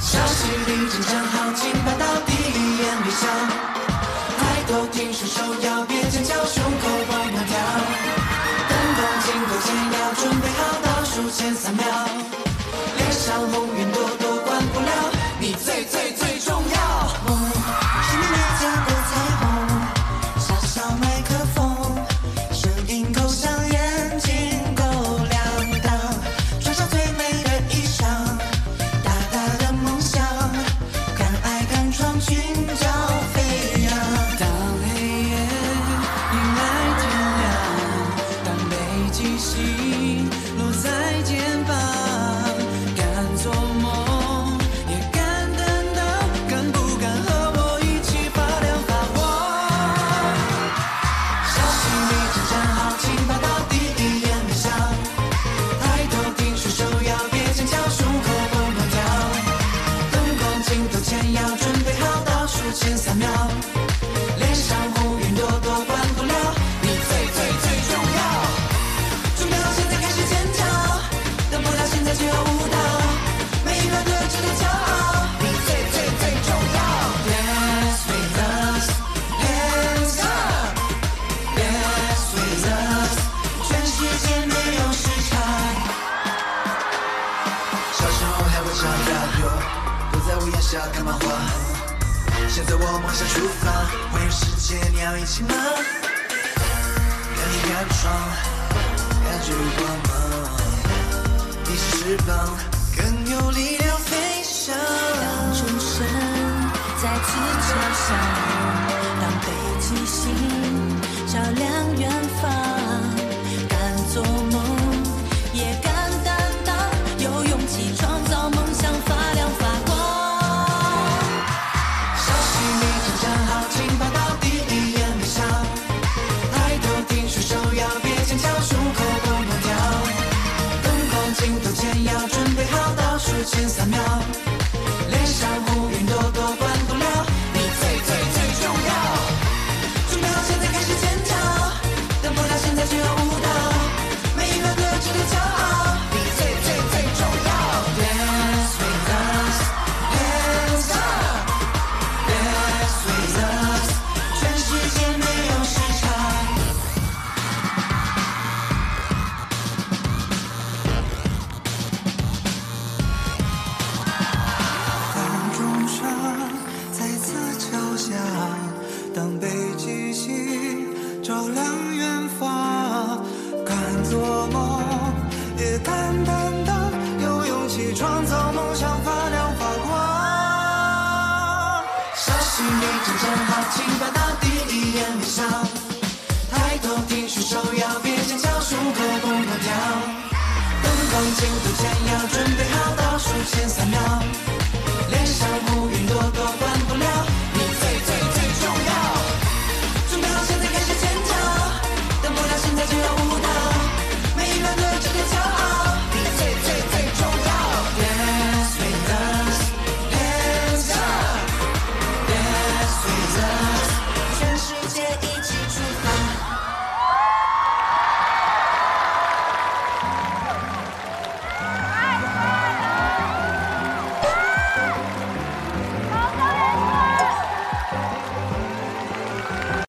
消息里真相好请把到第一眼微笑，抬头挺胸手要别尖叫，胸口往哪跳，灯光经过前要准备好倒数前3秒，脸上红云朵都管不了，你最重要。梦是你那家的彩虹，小小麦克风，声音够响，眼睛够亮当，穿上最美的衣裳，大大的梦想，敢爱敢闯，裙角飞扬。当黑夜迎来天亮，当北极星落在肩膀，敢做梦。 前3秒，脸上红云朵都管不了，你最重要。准备好现在开始尖叫，等不到现在就要舞蹈，每一秒都值得骄傲，你最重要。Dance with us, hands up. Dance with us， 全世界没有时差。小时候还会唱呀哟，不在屋檐下看漫画。 现在我梦想出发，环游世界，你要一起吗？敢你敢闯，感觉有光芒，你是翅膀，更有力量飞翔。当钟声再次敲响，当北极星照亮远方，敢做梦，也敢担当，有勇气创造梦想，发亮发光。 前3秒，脸上红云朵都管不了，你最重要。准备好现在开始尖叫，等不到现在就要舞蹈，每一秒都值得骄傲，你最重要。Dance with us, hands up. Dance with us， 全世界没有时差。 当北极星照亮远方，敢做梦，也敢担当，有勇气创造梦想，发亮发光。小心你站好，请把到第一眼微笑，抬头挺胸手要别尖叫，胸口蹦蹦跳，灯光进度前要准备。